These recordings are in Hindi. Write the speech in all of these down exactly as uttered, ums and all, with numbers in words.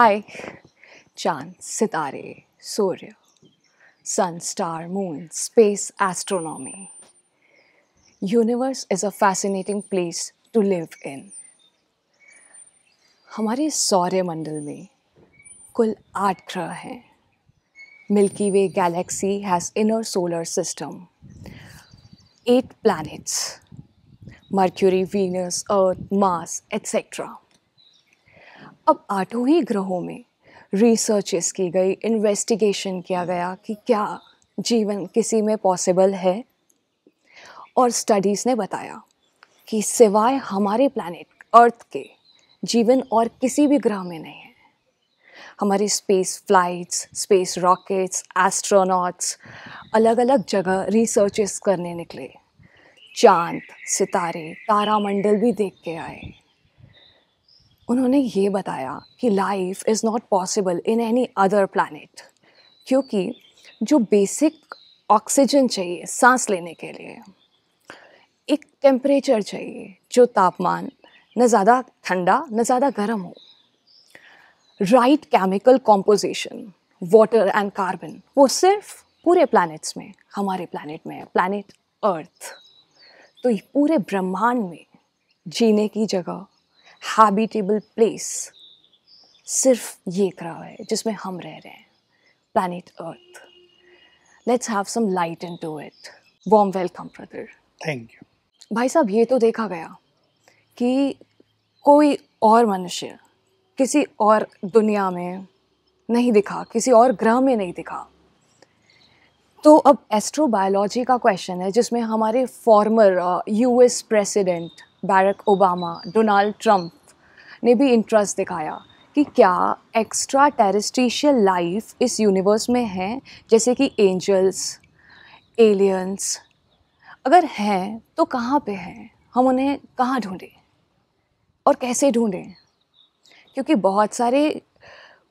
हाय, चांद, सितारे, सूर्य, sun, star, moon, space, astronomy. Universe is a fascinating place to live in. हमारे सौरमंडल में कुल आठ ग्रह हैं। Milky way galaxy has inner solar system, eight planets, Mercury, Venus, Earth, Mars, etcetera. अब आठों ही ग्रहों में रिसर्चेस की गई, इन्वेस्टिगेशन किया गया कि क्या जीवन किसी में पॉसिबल है, और स्टडीज़ ने बताया कि सिवाय हमारे प्लैनेट अर्थ के जीवन और किसी भी ग्रह में नहीं है। हमारे space flights, space rockets, astronauts अलग अलग जगह रिसर्चेस करने निकले, चांद, सितारे, तारामंडल भी देख के आए। उन्होंने ये बताया कि life is not possible in any other planet, क्योंकि जो बेसिक ऑक्सीजन चाहिए सांस लेने के लिए, एक टेम्परेचर चाहिए जो तापमान न ज़्यादा ठंडा न ज़्यादा गर्म हो, right chemical composition, water and carbon, वो सिर्फ पूरे प्लैनेट्स में हमारे प्लैनेट में है, प्लैनेट अर्थ। तो पूरे ब्रह्मांड में जीने की जगह, हैबिटेबल प्लेस सिर्फ ये ग्रह है जिसमें हम रह रहे हैं, planet Earth. Let's have some light into it. Warm welcome brother. Thank you. भाई साहब, ये तो देखा गया कि कोई और मनुष्य किसी और दुनिया में नहीं दिखा, किसी और ग्रह में नहीं दिखा। तो अब एस्ट्रोबायोलॉजी का क्वेश्चन है जिसमें हमारे former US president Barack Obama, Donald Trump ने भी इंटरेस्ट दिखाया कि क्या एक्स्ट्रा टेरेस्ट्रिशियल लाइफ इस यूनिवर्स में है, जैसे कि एंजल्स, एलियंस, अगर हैं तो कहाँ पे हैं, हम उन्हें कहाँ ढूंढें और कैसे ढूंढें? क्योंकि बहुत सारे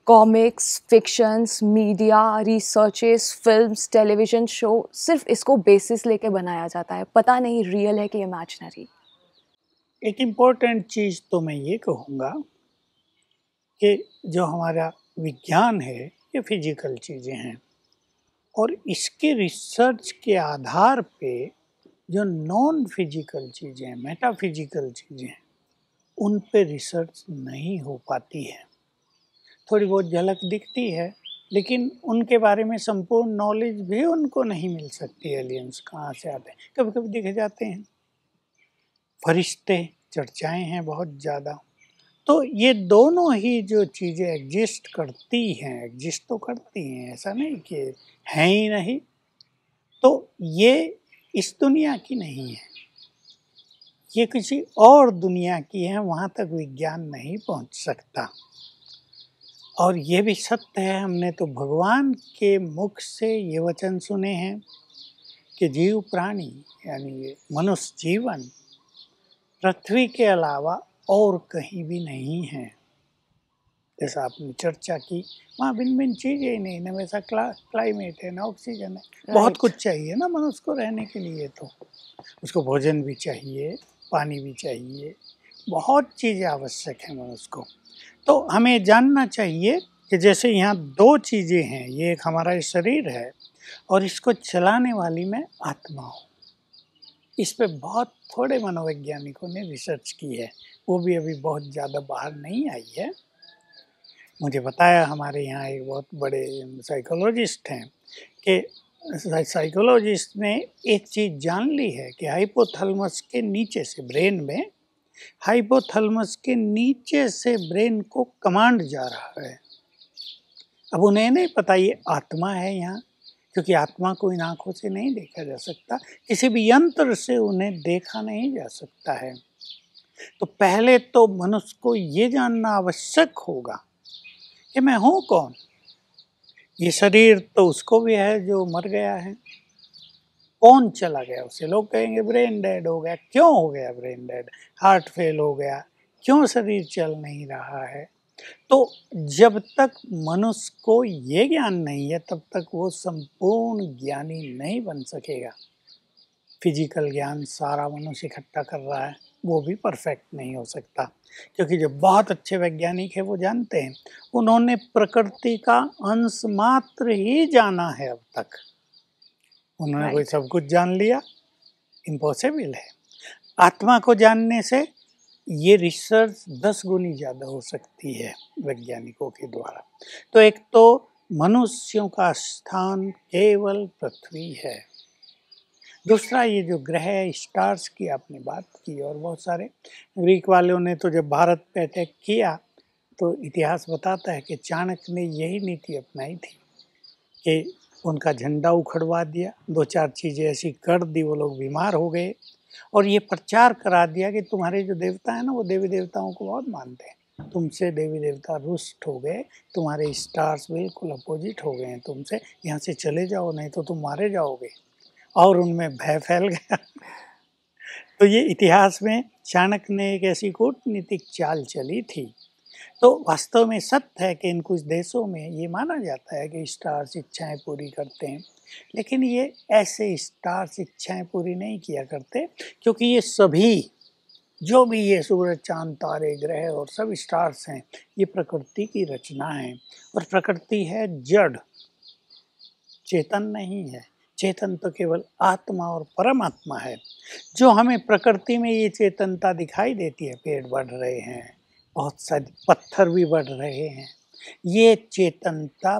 comics, fictions, media, researches, films, television show सिर्फ इसको बेसिस लेके बनाया जाता है, पता नहीं रियल है कि इमेजिनरी। एक इम्पॉर्टेंट चीज़ तो मैं ये कहूँगा कि जो हमारा विज्ञान है ये फिजिकल चीज़ें हैं, और इसके रिसर्च के आधार पे जो नॉन फिजिकल चीज़ें हैं, मेटाफिजिकल चीज़ें हैं, उन पे रिसर्च नहीं हो पाती है। थोड़ी बहुत झलक दिखती है, लेकिन उनके बारे में संपूर्ण नॉलेज भी उनको नहीं मिल सकती। एलियंस कहाँ से आते हैं, कभी कभी दिखे जाते हैं। फरिश्ते, चर्चाएं हैं बहुत ज़्यादा। तो ये दोनों ही जो चीज़ें एग्जिस्ट करती हैं, एग्जिस्ट तो करती हैं, ऐसा नहीं कि हैं ही नहीं, तो ये इस दुनिया की नहीं है, ये किसी और दुनिया की है, वहाँ तक विज्ञान नहीं पहुँच सकता। और ये भी सत्य है, हमने तो भगवान के मुख से ये वचन सुने हैं कि जीव प्राणी यानी ये मनुष्य जीवन पृथ्वी के अलावा और कहीं भी नहीं है। जैसा आपने चर्चा की, वहाँ भिन्न भिन्न चीज़ें ही नहीं, ना वैसा क्ला क्लाइमेट है, ना ऑक्सीजन है, right. बहुत कुछ चाहिए ना मनुष्य को रहने के लिए, तो उसको भोजन भी चाहिए, पानी भी चाहिए, बहुत चीज़ें आवश्यक हैं मनुष्य को। तो हमें जानना चाहिए कि जैसे यहाँ दो चीज़ें हैं, ये एक हमारा शरीर है और इसको चलाने वाली मैं आत्मा हूँ। इस पे बहुत थोड़े मनोवैज्ञानिकों ने रिसर्च की है, वो भी अभी बहुत ज़्यादा बाहर नहीं आई है। मुझे बताया हमारे यहाँ एक बहुत बड़े साइकोलॉजिस्ट हैं कि साइकोलॉजिस्ट ने एक चीज़ जान ली है कि हाइपोथैलेमस के नीचे से ब्रेन में हाइपोथैलेमस के नीचे से ब्रेन को कमांड जा रहा है। अब उन्हें नहीं पता ये आत्मा है यहाँ, क्योंकि आत्मा को इन आँखों से नहीं देखा जा सकता, किसी भी यंत्र से उन्हें देखा नहीं जा सकता है। तो पहले तो मनुष्य को ये जानना आवश्यक होगा कि मैं हूँ कौन। ये शरीर तो उसको भी है जो मर गया है, कौन चला गया उसे? लोग कहेंगे ब्रेन डेड हो गया। क्यों हो गया ब्रेन डेड? हार्ट फेल हो गया। क्यों शरीर चल नहीं रहा है? तो जब तक मनुष्य को ये ज्ञान नहीं है, तब तक वो संपूर्ण ज्ञानी नहीं बन सकेगा। फिजिकल ज्ञान सारा मनुष्य इकट्ठा कर रहा है, वो भी परफेक्ट नहीं हो सकता, क्योंकि जो बहुत अच्छे वैज्ञानिक है वो जानते हैं उन्होंने प्रकृति का अंश मात्र ही जाना है अब तक। उन्होंने कोई सब कुछ जान लिया, इम्पॉसिबल है। आत्मा को जानने से ये रिसर्च दस गुनी ज़्यादा हो सकती है वैज्ञानिकों के द्वारा। तो एक तो मनुष्यों का स्थान केवल पृथ्वी है, दूसरा ये जो ग्रह स्टार्स की आपने बात की, और बहुत सारे ग्रीक वालों ने तो जब भारत पे अटैक किया तो इतिहास बताता है कि चाणक्य ने यही नीति अपनाई थी कि उनका झंडा उखड़वा दिया, दो चार चीज़ें ऐसी कर दी, वो लोग बीमार हो गए और ये प्रचार करा दिया कि तुम्हारे जो देवता हैं ना वो देवी देवताओं को बहुत मानते हैं, तुमसे देवी देवता रुष्ट हो गए, तुम्हारे स्टार्स बिल्कुल अपोजिट हो गए हैं तुमसे, यहाँ से चले जाओ नहीं तो तुम मारे जाओगे, और उनमें भय फैल गया। तो ये इतिहास में चाणक्य ने एक ऐसी कूटनीतिक चाल चली थी। तो वास्तव में सत्य है कि इन कुछ देशों में ये माना जाता है कि स्टार्स इच्छाएं पूरी करते हैं, लेकिन ये ऐसे स्टार्स इच्छाएं पूरी नहीं किया करते, क्योंकि ये सभी जो भी ये सूरज चांद तारे ग्रह और सब स्टार्स हैं ये प्रकृति की रचना है, और प्रकृति है जड़, चेतन नहीं है। चेतन तो केवल आत्मा और परमात्मा है। जो हमें प्रकृति में ये चेतनता दिखाई देती है, पेड़ बढ़ रहे हैं, बहुत सारे पत्थर भी बढ़ रहे हैं, ये चेतनता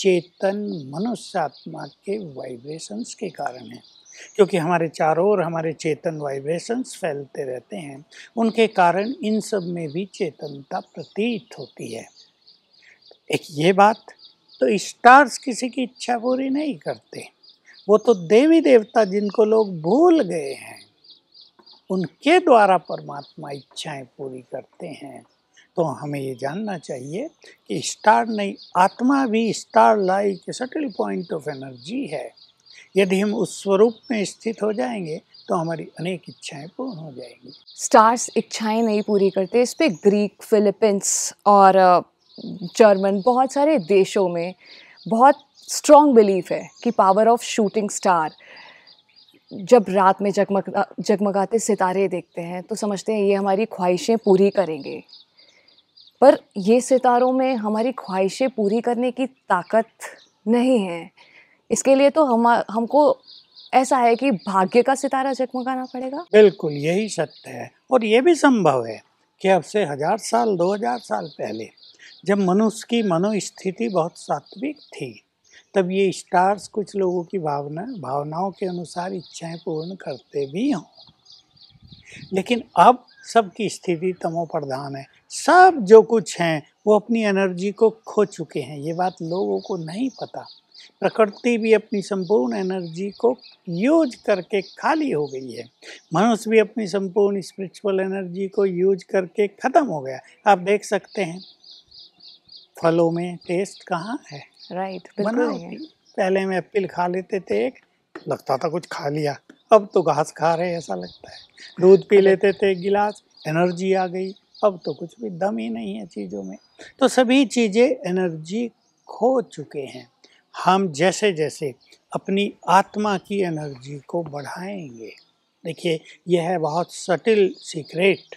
चेतन मनुष्य आत्मा के वाइब्रेशंस के कारण है, क्योंकि हमारे चारों ओर हमारे चेतन वाइब्रेशंस फैलते रहते हैं, उनके कारण इन सब में भी चेतनता प्रतीत होती है। एक ये बात। तो स्टार्स किसी की इच्छा पूरी नहीं करते, वो तो देवी देवता जिनको लोग भूल गए हैं उनके द्वारा परमात्मा इच्छाएं पूरी करते हैं। तो हमें ये जानना चाहिए कि स्टार नहीं, आत्मा भी star like subtle point of energy है। यदि हम उस स्वरूप में स्थित हो जाएंगे तो हमारी अनेक इच्छाएं पूर्ण हो जाएंगी। स्टार्स इच्छाएं नहीं पूरी करते, इस पर ग्रीक, फिलीपींस और जर्मन बहुत सारे देशों में बहुत स्ट्रॉन्ग बिलीफ है कि पावर ऑफ शूटिंग स्टार। जब रात में जगमगा जगमगाते सितारे देखते हैं तो समझते हैं ये हमारी ख्वाहिशें पूरी करेंगे, पर ये सितारों में हमारी ख्वाहिशें पूरी करने की ताकत नहीं है। इसके लिए तो हम हमको ऐसा है कि भाग्य का सितारा जगमगाना पड़ेगा। बिल्कुल यही सत्य है, और ये भी संभव है कि अब से हज़ार साल दो हज़ार साल पहले जब मनुष्य की मनोस्थिति बहुत सात्विक थी तब ये स्टार्स कुछ लोगों की भावना भावनाओं के अनुसार इच्छाएं पूर्ण करते भी हों, लेकिन अब सबकी स्थिति तमोप्रधान है। सब जो कुछ हैं वो अपनी एनर्जी को खो चुके हैं, ये बात लोगों को नहीं पता। प्रकृति भी अपनी संपूर्ण एनर्जी को यूज करके खाली हो गई है, मनुष्य भी अपनी संपूर्ण स्पिरिचुअल एनर्जी को यूज करके ख़त्म हो गया। आप देख सकते हैं फलों में टेस्ट कहाँ है, राइट right, बिल्कुल। पहले में एप्पल खा लेते थे, एक लगता था कुछ खा लिया, अब तो घास खा रहे ऐसा लगता है। दूध पी लेते थे एक गिलास, एनर्जी आ गई, अब तो कुछ भी दम ही नहीं है चीज़ों में। तो सभी चीज़ें एनर्जी खो चुके हैं। हम जैसे जैसे अपनी आत्मा की एनर्जी को बढ़ाएंगे, देखिए यह है बहुत सटिल सीक्रेट,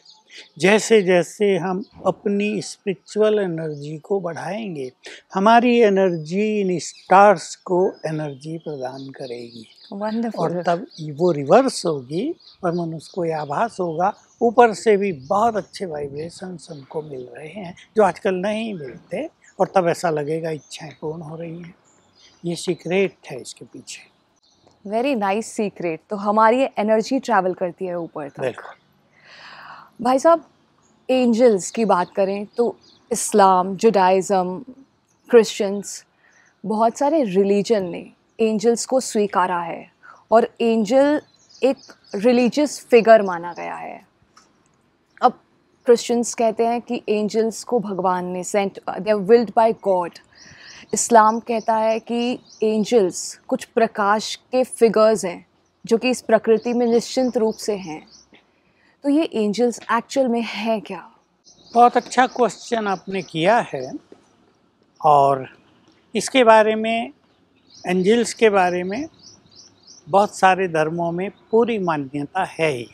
जैसे जैसे हम अपनी स्पिरिचुअल एनर्जी को बढ़ाएंगे हमारी एनर्जी इन स्टार्स को एनर्जी प्रदान करेगी, और तब वो रिवर्स होगी और मनुष्य को यह आभास होगा ऊपर से भी बहुत अच्छे वाइब्रेशंस हमको मिल रहे हैं जो आजकल नहीं मिलते, और तब ऐसा लगेगा इच्छाएं पूर्ण हो रही हैं। ये सीक्रेट है इसके पीछे। Very nice secret. तो हमारी एनर्जी ट्रैवल करती है ऊपर तक। बिल्कुल। भाई साहब, एंजल्स की बात करें तो इस्लाम, जुडाइज़म, क्रिश्चियंस, बहुत सारे रिलीजन ने एंजल्स को स्वीकारा है और एंजल एक रिलीजियस फिगर माना गया है। अब क्रिश्चियंस कहते हैं कि एंजल्स को भगवान ने sent, they are willed by God. Islam कहता है कि एंजल्स कुछ प्रकाश के फिगर्स हैं जो कि इस प्रकृति में निश्चिंत रूप से हैं। तो ये एंजल्स एक्चुअल में है क्या? बहुत अच्छा क्वेश्चन आपने किया है, और इसके बारे में, एंजल्स के बारे में बहुत सारे धर्मों में पूरी मान्यता है ही।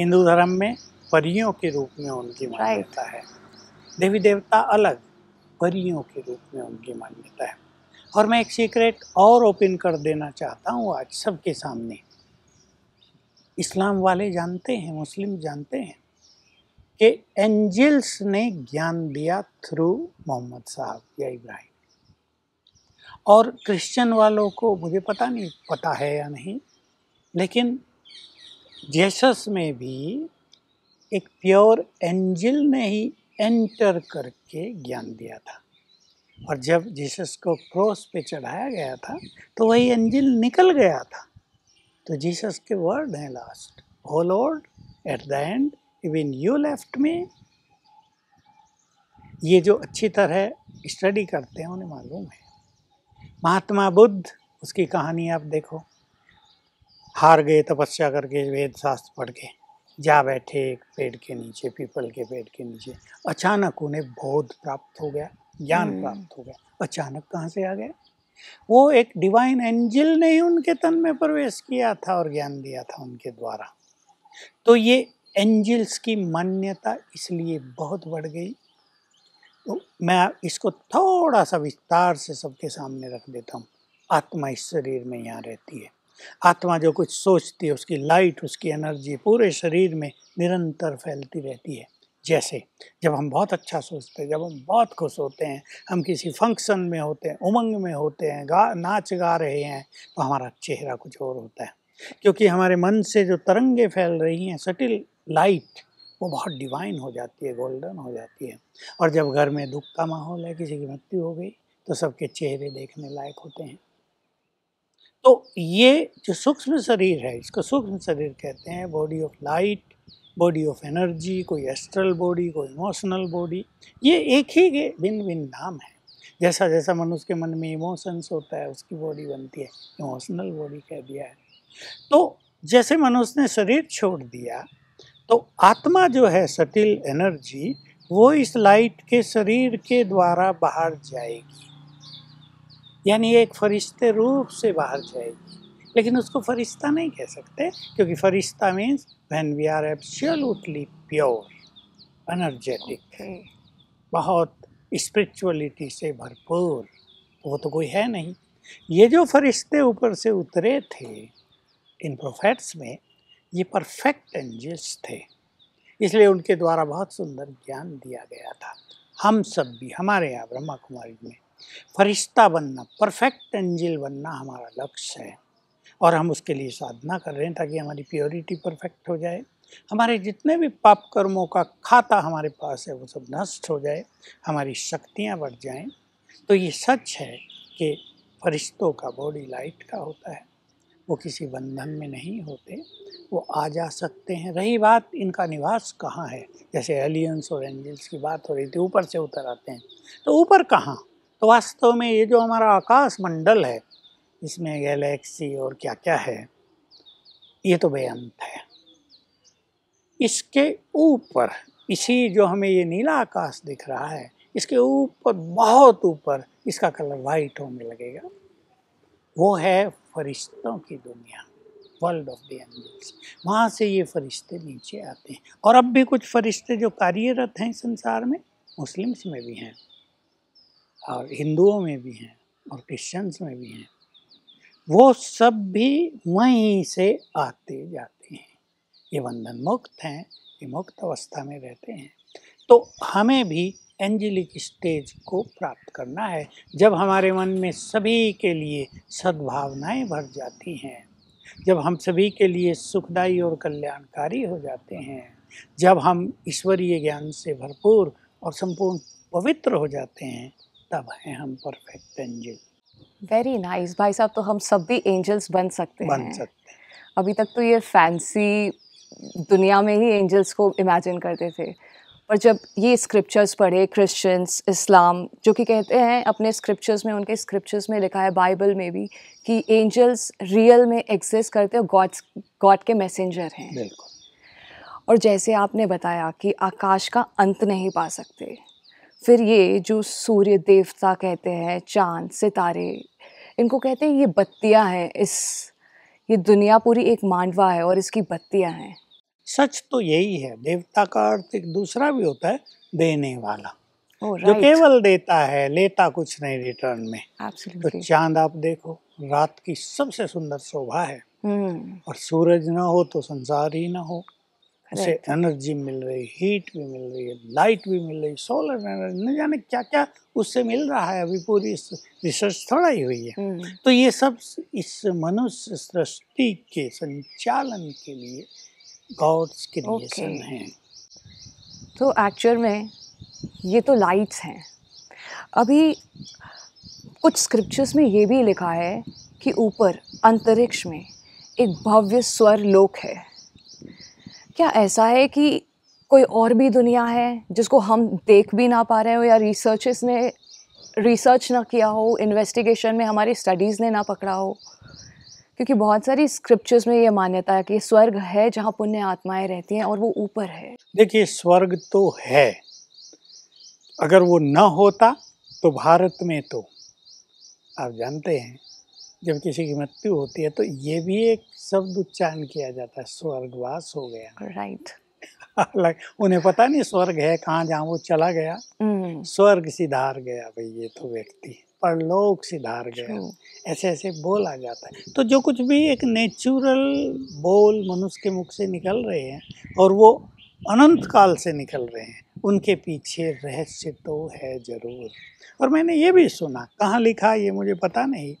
हिंदू धर्म में परियों के रूप में उनकी मान्यता है, देवी देवता अलग, परियों के रूप में उनकी मान्यता है। और मैं एक सीक्रेट और ओपन कर देना चाहता हूँ आज सबके सामने। इस्लाम वाले जानते हैं, मुस्लिम जानते हैं कि एंजल्स ने ज्ञान दिया थ्रू मोहम्मद साहब या इब्राहिम, और क्रिश्चियन वालों को मुझे पता नहीं पता है या नहीं, लेकिन जीसस में भी एक प्योर एंजल ने ही एंटर करके ज्ञान दिया था। और जब जीसस को क्रॉस पे चढ़ाया गया था तो वही एंजल निकल गया था। तो जीसस के वर्ड हैं last, O Lord at the end even you left me. ये जो अच्छी तरह स्टडी करते हैं उन्हें मालूम है। महात्मा बुद्ध, उसकी कहानी आप देखो, हार गए तपस्या करके, वेद शास्त्र पढ़ के, जा बैठे एक पेड़ के नीचे, पीपल के पेड़ के नीचे। अचानक उन्हें बोध प्राप्त हो गया, ज्ञान प्राप्त हो गया। अचानक कहाँ से आ गया? वो एक डिवाइन एंजल ने ही उनके तन में प्रवेश किया था और ज्ञान दिया था उनके द्वारा। तो ये एंजल्स की मान्यता इसलिए बहुत बढ़ गई। तो मैं इसको थोड़ा सा विस्तार से सबके सामने रख देता हूँ। आत्मा इस शरीर में यहाँ रहती है। आत्मा जो कुछ सोचती है, उसकी लाइट, उसकी एनर्जी पूरे शरीर में निरंतर फैलती रहती है। जैसे जब हम बहुत अच्छा सोचते हैं, जब हम बहुत खुश होते हैं, हम किसी फंक्शन में होते हैं, उमंग में होते हैं, गा नाच गा रहे हैं, तो हमारा चेहरा कुछ और होता है, क्योंकि हमारे मन से जो तरंगे फैल रही हैं, सटिल लाइट, वो बहुत डिवाइन हो जाती है, गोल्डन हो जाती है। और जब घर में दुख का माहौल है, किसी की मृत्यु हो गई, तो सबके चेहरे देखने लायक होते हैं। तो ये जो सूक्ष्म शरीर है, इसको सूक्ष्म शरीर कहते हैं, body of light, body of energy, कोई एस्ट्रल बॉडी, कोई इमोशनल बॉडी, ये एक ही के भिन्न भिन्न नाम है। जैसा जैसा मनुष्य के मन में इमोशंस होता है, उसकी बॉडी बनती है, इमोशनल बॉडी कह दिया है। तो जैसे मनुष्य ने शरीर छोड़ दिया, तो आत्मा जो है सटिल एनर्जी, वो इस लाइट के शरीर के द्वारा बाहर जाएगी, यानी एक फरिश्ते रूप से बाहर जाएगी। लेकिन उसको फरिश्ता नहीं कह सकते, क्योंकि फरिश्ता means when we are absolutely pure, energetic, बहुत स्पिरिचुअलिटी से भरपूर, वो तो कोई है नहीं। ये जो फरिश्ते ऊपर से उतरे थे इन प्रोफेट्स में, ये परफेक्ट एंजल्स थे, इसलिए उनके द्वारा बहुत सुंदर ज्ञान दिया गया था। हम सब भी, हमारे यहाँ ब्रह्मा कुमारी में फरिश्ता बनना, परफेक्ट एंजल बनना हमारा लक्ष्य है, और हम उसके लिए साधना कर रहे हैं ताकि हमारी प्योरिटी परफेक्ट हो जाए, हमारे जितने भी पाप कर्मों का खाता हमारे पास है वो सब नष्ट हो जाए, हमारी शक्तियां बढ़ जाएं। तो ये सच है कि फरिश्तों का बॉडी लाइट का होता है, वो किसी बंधन में नहीं होते, वो आ जा सकते हैं। रही बात इनका निवास कहाँ है, जैसे एलियंस और एंजल्स की बात हो रही थी, ऊपर से उतर आते हैं, तो ऊपर कहाँ? तो वास्तव में ये जो हमारा आकाश मंडल है, इसमें गैलेक्सी और क्या क्या है, ये तो बेअंत है। इसके ऊपर, इसी जो हमें ये नीला आकाश दिख रहा है, इसके ऊपर, बहुत ऊपर, इसका कलर वाइट होने लगेगा, वो है फरिश्तों की दुनिया, वर्ल्ड ऑफ द एंजल्स। वहाँ से ये फरिश्ते नीचे आते हैं, और अब भी कुछ फरिश्ते जो कार्यरत हैं संसार में, मुस्लिम्स में भी हैं और हिंदुओं में भी हैं और क्रिश्चियंस में भी हैं, वो सब भी वहीं से आते जाते हैं। ये बंधन मुक्त हैं, ये मुक्त अवस्था में रहते हैं। तो हमें भी एंजेलिक स्टेज को प्राप्त करना है। जब हमारे मन में सभी के लिए सद्भावनाएं भर जाती हैं, जब हम सभी के लिए सुखदायी और कल्याणकारी हो जाते हैं, जब हम ईश्वरीय ज्ञान से भरपूर और संपूर्ण पवित्र हो जाते हैं, तब हैं हम परफेक्ट एंजल। वेरी नाइस भाई साहब, तो हम सब भी एंजल्स बन सकते हैं। बन सकते हैं। अभी तक तो ये फैंसी दुनिया में ही एंजल्स को इमेजिन करते थे, पर जब ये स्क्रिप्चर्स पढ़े, क्रिश्चियंस, इस्लाम, जो कि कहते हैं अपने स्क्रिप्चर्स में, उनके स्क्रिप्चर्स में लिखा है, बाइबल में भी, कि एंजल्स रियल में एग्जिस्ट करते और गॉड्स गॉड के मैसेंजर हैं। बिल्कुल। और जैसे आपने बताया कि आकाश का अंत नहीं पा सकते, फिर ये जो सूर्य देवता कहते हैं, चांद, सितारे, इनको कहते हैं ये बत्तियां हैं। इस ये दुनिया पूरी एक मांडवा है और इसकी बत्तियां हैं। सच तो यही है। देवता का अर्थ एक दूसरा भी होता है, देने वाला, oh, right. जो केवल देता है, लेता कुछ नहीं रिटर्न में। Absolutely. तो चांद आप देखो, रात की सबसे सुंदर शोभा है। hmm. और सूरज ना हो तो संसार ही ना हो। ऐसे right. एनर्जी मिल रही, हीट भी मिल रही है, लाइट भी मिल रही, सोलर एनर्जी, न जाने क्या क्या उससे मिल रहा है। अभी पूरी रिसर्च थोड़ा ही हुई है। hmm. तो ये सब इस मनुष्य सृष्टि के संचालन के लिए गॉड्स क्रिएशन okay. है। तो एक्चुअल में ये तो लाइट्स हैं। अभी कुछ स्क्रिप्चर्स में ये भी लिखा है कि ऊपर अंतरिक्ष में एक भव्य स्वर लोक है। क्या ऐसा है कि कोई और भी दुनिया है जिसको हम देख भी ना पा रहे हो, या रिसर्चर्स ने रिसर्च ना किया हो, इन्वेस्टिगेशन में हमारी स्टडीज़ ने ना पकड़ा हो? क्योंकि बहुत सारी स्क्रिप्चर्स में ये मान्यता है कि स्वर्ग है जहाँ पुण्य आत्माएं रहती हैं और वो ऊपर है। देखिए, स्वर्ग तो है, अगर वो ना होता तो भारत में तो आप जानते हैं जब किसी की मृत्यु होती है तो ये भी एक शब्द उच्चारण किया जाता है, स्वर्गवास हो गया। Right right. उन्हें पता नहीं स्वर्ग है कहाँ, जहाँ वो चला गया। mm. स्वर्ग सिधार गया भाई ये तो व्यक्ति, परलोक सिधार गया, ऐसे ऐसे बोला जाता है। तो जो कुछ भी एक नेचुरल बोल मनुष्य के मुख से निकल रहे हैं और वो अनंत काल से निकल रहे हैं, उनके पीछे रहस्य तो है ज़रूर। और मैंने ये भी सुना, कहाँ लिखा ये मुझे पता नहीं,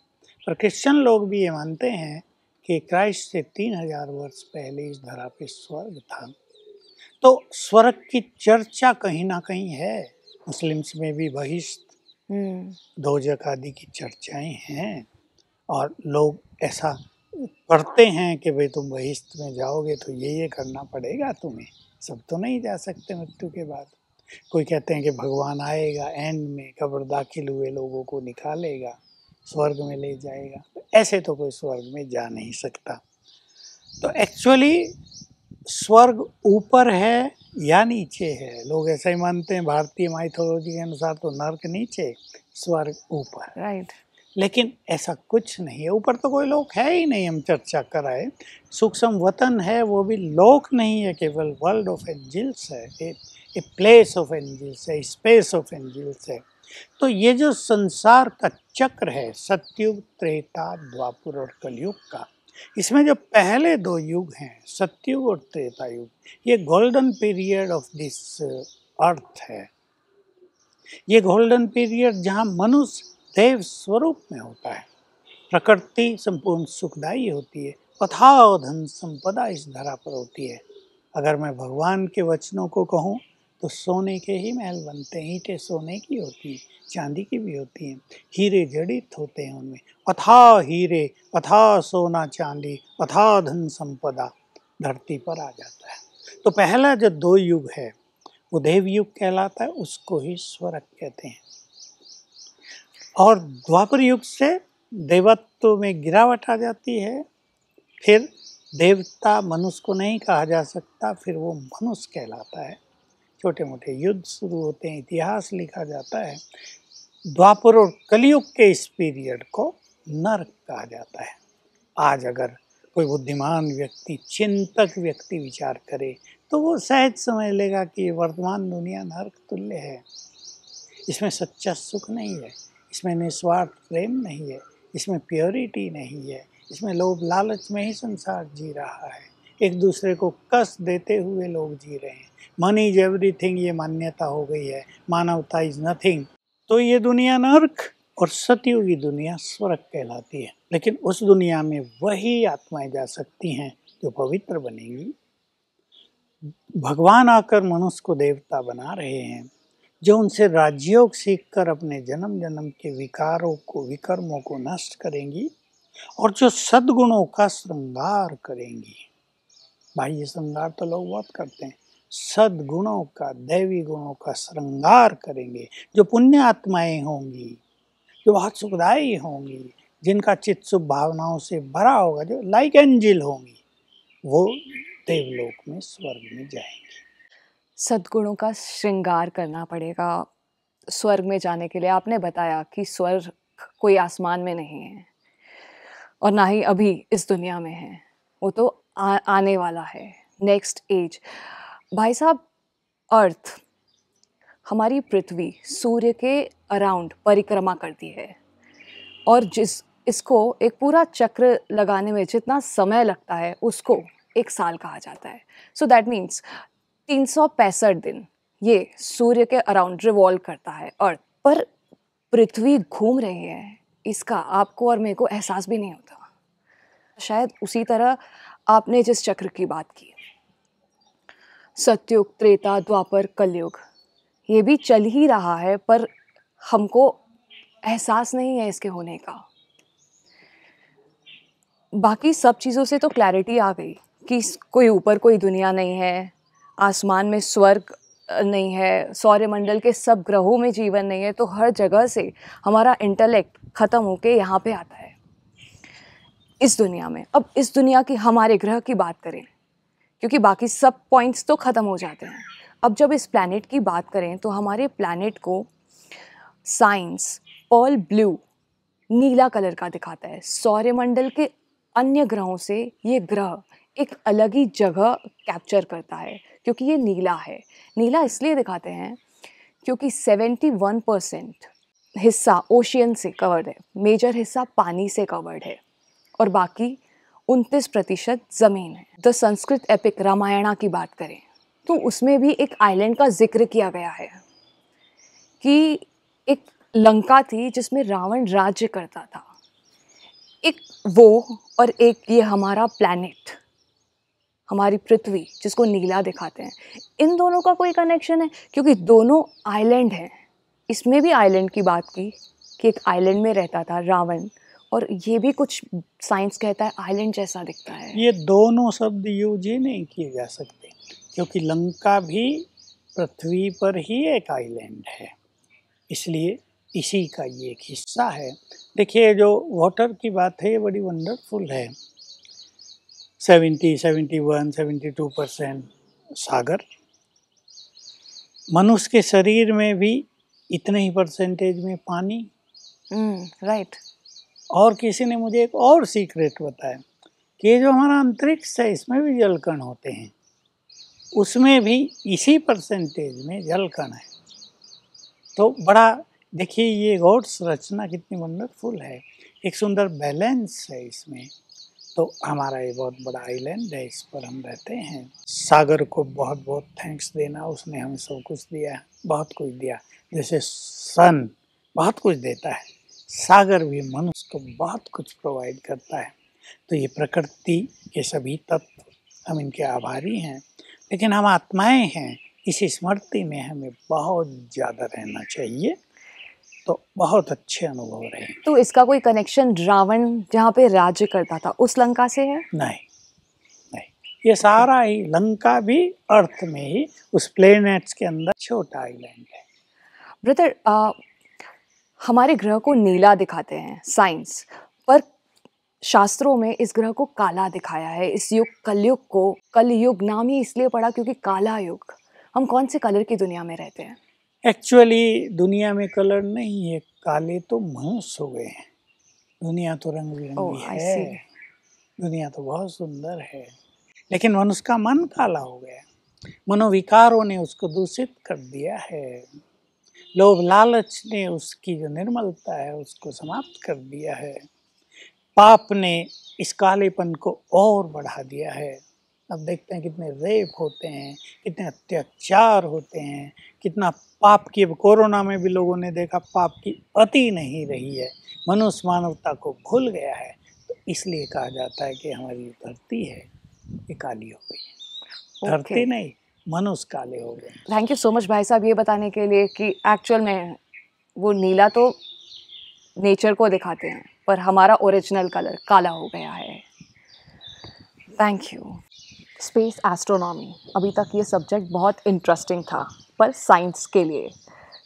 पर क्रिश्चियन लोग भी ये मानते हैं कि क्राइस्ट से तीन हजार वर्ष पहले इस धरा पे स्वर्ग था। तो स्वर्ग की चर्चा कहीं ना कहीं है। मुस्लिम्स में भी बहिश्त, दोजक आदि की चर्चाएं हैं और लोग ऐसा करते हैं कि भाई तुम बहिश्त में जाओगे तो ये ये करना पड़ेगा तुम्हें, सब तो नहीं जा सकते मृत्यु के बाद। कोई कहते हैं कि भगवान आएगा एंड में, कब्र दाखिल हुए लोगों को निकालेगा, स्वर्ग में ले जाएगा। ऐसे तो कोई स्वर्ग में जा नहीं सकता। तो एक्चुअली स्वर्ग ऊपर है या नीचे है, लोग ऐसा ही मानते हैं। भारतीय माइथोलॉजी के अनुसार तो नर्क नीचे, स्वर्ग ऊपर। Right right. लेकिन ऐसा कुछ नहीं है, ऊपर तो कोई लोक है ही नहीं। हम चर्चा कराए, सूक्ष्म वतन है, वो भी लोक नहीं है, केवल वर्ल्ड ऑफ एंजल्स है, ए प्लेस ऑफ एंजल्स है, स्पेस ऑफ एंजल्स है। तो ये जो संसार का चक्र है, सतयुग, त्रेता, द्वापर और कलयुग का, इसमें जो पहले दो युग हैं, सतयुग और त्रेता युग, ये golden period of this earth है। ये गोल्डन पीरियड जहाँ मनुष्य देव स्वरूप में होता है, प्रकृति संपूर्ण सुखदायी होती है, अथाह धन संपदा इस धरा पर होती है। अगर मैं भगवान के वचनों को कहूँ तो सोने के ही महल बनते हैं, ईंटें सोने की होती हैं, चांदी की भी होती हैं, हीरे जड़ित होते हैं उनमें, अथाह हीरे, अथाह सोना चांदी, अथाह धन संपदा धरती पर आ जाता है। तो पहला जो दो युग है वो देव युग कहलाता है, उसको ही स्वर्ग कहते हैं। और द्वापर युग से देवत्व में गिरावट आ जाती है, फिर देवता मनुष्य को नहीं कहा जा सकता, फिर वो मनुष्य कहलाता है। छोटे मोटे युद्ध शुरू होते हैं, इतिहास लिखा जाता है। द्वापर और कलयुग के इस पीरियड को नरक कहा जाता है। आज अगर कोई बुद्धिमान व्यक्ति, चिंतक व्यक्ति विचार करे तो वो सहज समझ लेगा कि वर्तमान दुनिया नरक तुल्य है। इसमें सच्चा सुख नहीं है, इसमें निस्वार्थ प्रेम नहीं है, इसमें प्योरिटी नहीं है, इसमें लोभ लालच में ही संसार जी रहा है, एक दूसरे को कस देते हुए लोग जी रहे हैं। मनी इज एवरीथिंग, ये मान्यता हो गई है, मानवता इज नथिंग। तो ये दुनिया नर्क और सतयुगी दुनिया स्वर्ग कहलाती है। लेकिन उस दुनिया में वही आत्माएं जा सकती हैं जो पवित्र बनेंगी। भगवान आकर मनुष्य को देवता बना रहे हैं, जो उनसे राजयोग सीखकर अपने जन्म जन्म के विकारों को, विकर्मों को नष्ट करेंगी और जो सद्गुणों का श्रृंगार करेंगी। भाई ये श्रृंगार तो लोग बहुत करते हैं, सद्गुणों का, दैवी गुणों का श्रृंगार करेंगे। जो पुण्य आत्माएं होंगी, जो बहुत सुखदायी होंगी, जिनका चित्त शुभ भावनाओं से भरा होगा, जो लाइक एंजिल होंगी, वो देवलोक में, स्वर्ग में जाएंगी। सद्गुणों का श्रृंगार करना पड़ेगा स्वर्ग में जाने के लिए। आपने बताया कि स्वर्ग कोई आसमान में नहीं है और ना ही अभी इस दुनिया में है, वो तो आ, आने वाला है, नेक्स्ट एज। भाई साहब, अर्थ, हमारी पृथ्वी सूर्य के अराउंड परिक्रमा करती है और जिस इसको एक पूरा चक्र लगाने में जितना समय लगता है उसको एक साल कहा जाता है। सो दैट मीन्स तीन सौ पैंसठ दिन ये सूर्य के अराउंड रिवॉल्व करता है अर्थ पर। पृथ्वी घूम रही है, इसका आपको और मेरे को एहसास भी नहीं होता। शायद उसी तरह आपने जिस चक्र की बात की, सतयुग, त्रेता, द्वापर, कलयुग, ये भी चल ही रहा है पर हमको एहसास नहीं है इसके होने का। बाकी सब चीज़ों से तो क्लैरिटी आ गई कि कोई ऊपर कोई दुनिया नहीं है, आसमान में स्वर्ग नहीं है, सौरमंडल के सब ग्रहों में जीवन नहीं है, तो हर जगह से हमारा इंटेलेक्ट ख़त्म होके यहाँ पे आता है इस दुनिया में। अब इस दुनिया की, हमारे ग्रह की बात करें, क्योंकि बाकी सब पॉइंट्स तो ख़त्म हो जाते हैं। अब जब इस प्लैनेट की बात करें तो हमारे प्लैनेट को साइंस ऑल ब्लू, नीला कलर का दिखाता है। सौरमंडल के अन्य ग्रहों से ये ग्रह एक अलग ही जगह कैप्चर करता है क्योंकि ये नीला है। नीला इसलिए दिखाते हैं क्योंकि इकहत्तर परसेंट हिस्सा ओशियन से कवर्ड है, मेजर हिस्सा पानी से कवर्ड है और बाकी उनतीस प्रतिशत ज़मीन है। द संस्कृत एपिक रामायणा की बात करें तो उसमें भी एक आइलैंड का जिक्र किया गया है कि एक लंका थी जिसमें रावण राज्य करता था। एक वो और एक ये हमारा प्लैनेट, हमारी पृथ्वी जिसको नीला दिखाते हैं, इन दोनों का कोई कनेक्शन है क्योंकि दोनों आइलैंड हैं। इसमें भी आइलैंड की बात की कि एक आइलैंड में रहता था रावण और ये भी कुछ साइंस कहता है आइलैंड जैसा दिखता है। ये दोनों शब्द यूज ही नहीं किए जा सकते क्योंकि लंका भी पृथ्वी पर ही एक आइलैंड है, इसलिए इसी का ये एक हिस्सा है। देखिए, जो वाटर की बात है ये बड़ी वंडरफुल है। Seventy, seventy one, seventy two percent सागर। मनुष्य के शरीर में भी इतने ही परसेंटेज में पानी, राइट। और किसी ने मुझे एक और सीक्रेट बताया कि ये जो हमारा अंतरिक्ष है इसमें भी जल कण होते हैं, उसमें भी इसी परसेंटेज में जल कण है। तो बड़ा, देखिए ये गॉड्स रचना कितनी वंडरफुल है, एक सुंदर बैलेंस है इसमें। तो हमारा ये बहुत बड़ा आइलैंड है, इस पर हम रहते हैं। सागर को बहुत बहुत थैंक्स देना, उसने हमें सब कुछ दिया, बहुत कुछ दिया। जैसे सन बहुत कुछ देता है, सागर भी मनुष्य को बहुत कुछ प्रोवाइड करता है। तो ये प्रकृति के सभी तत्व, हम इनके आभारी हैं। लेकिन हम आत्माएं हैं, इस स्मृति में हमें बहुत ज़्यादा रहना चाहिए, तो बहुत अच्छे अनुभव रहे। तो इसका कोई कनेक्शन रावण जहाँ पे राज्य करता था उस लंका से है? नहीं नहीं, ये सारा ही लंका भी अर्थ में ही, उस प्लेनेट्स के अंदर छोटा आइलैंड है। ब्रदर, आ, हमारे ग्रह को नीला दिखाते हैं साइंस, पर शास्त्रों में इस ग्रह को काला दिखाया है। इस युग कलयुग को कलयुग नाम ही इसलिए पड़ा क्योंकि काला युग। हम कौन से कलर की दुनिया में रहते हैं? एक्चुअली दुनिया में कलर नहीं है, काले तो मनुष्य हो गए हैं। दुनिया तो रंग बिरंगी है, दुनिया तो बहुत सुंदर है, लेकिन मनुष्य का मन काला हो गया। मनोविकारों ने उसको दूषित कर दिया है, लोभ लालच ने उसकी जो निर्मलता है उसको समाप्त कर दिया है, पाप ने इस कालेपन को और बढ़ा दिया है। अब देखते हैं कितने रेप होते हैं, कितने अत्याचार होते हैं, कितना पाप की, अब कोरोना में भी लोगों ने देखा पाप की अति नहीं रही है, मनुष्य मानवता को भूल गया है। तो इसलिए कहा जाता है कि हमारी धरती है ये काली हो गई है, धरती okay. नहीं, मनुष्य काले हो गए। थैंक यू सो मच भाई साहब ये बताने के लिए कि एक्चुअल में वो नीला तो नेचर को दिखाते हैं पर हमारा ओरिजिनल कलर काला हो गया है। Thank you. स्पेस एस्ट्रोनॉमी, अभी तक ये सब्जेक्ट बहुत इंटरेस्टिंग था पर साइंस के लिए,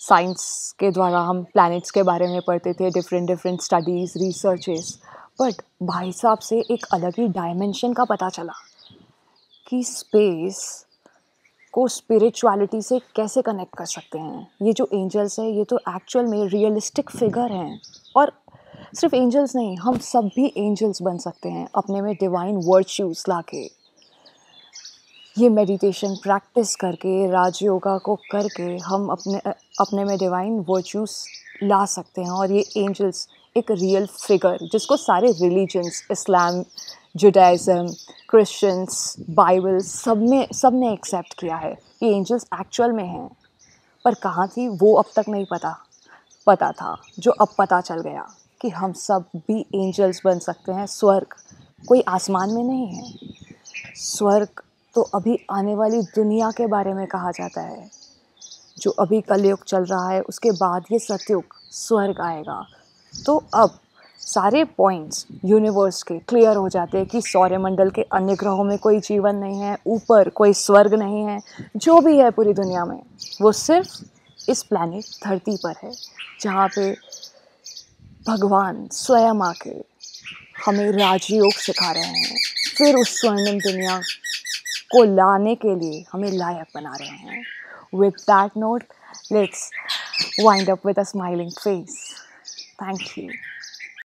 साइंस के द्वारा हम प्लैनेट्स के बारे में पढ़ते थे, different different studies, researches, but भाई साहब से एक अलग ही डायमेंशन का पता चला कि स्पेस को स्पिरिचुअलिटी से कैसे कनेक्ट कर सकते हैं। ये जो एंजल्स हैं ये तो एक्चुअल में रियलिस्टिक फिगर हैं और सिर्फ एंजल्स नहीं, हम सब भी एंजल्स बन सकते हैं अपने में डिवाइन वर्च्यूज़ ला के। ये मेडिटेशन प्रैक्टिस करके, राजयोगा को करके हम अपने अपने में डिवाइन वर्च्यूज़ ला सकते हैं। और ये एंजल्स एक रियल फिगर जिसको सारे religions, Islam, Judaism, Christians, Bible सब में सब ने एक्सेप्ट किया है। ये एंजल्स एक्चुअल में हैं, पर कहाँ थी वो अब तक नहीं पता पता था, जो अब पता चल गया कि हम सब भी एंजल्स बन सकते हैं। स्वर्ग कोई आसमान में नहीं है, स्वर्ग तो अभी आने वाली दुनिया के बारे में कहा जाता है। जो अभी कलयुग चल रहा है उसके बाद ये सतयुग, स्वर्ग आएगा। तो अब सारे पॉइंट्स यूनिवर्स के क्लियर हो जाते हैं कि सौरमंडल के अन्य ग्रहों में कोई जीवन नहीं है, ऊपर कोई स्वर्ग नहीं है। जो भी है पूरी दुनिया में वो सिर्फ इस प्लैनेट धरती पर है, जहाँ पे भगवान स्वयं आके हमें राजयोग सिखा रहे हैं, फिर उस स्वर्णिम दुनिया को लाने के लिए हमें लायक बना रहे हैं। With that note let's wind up with a smiling face. Thank you.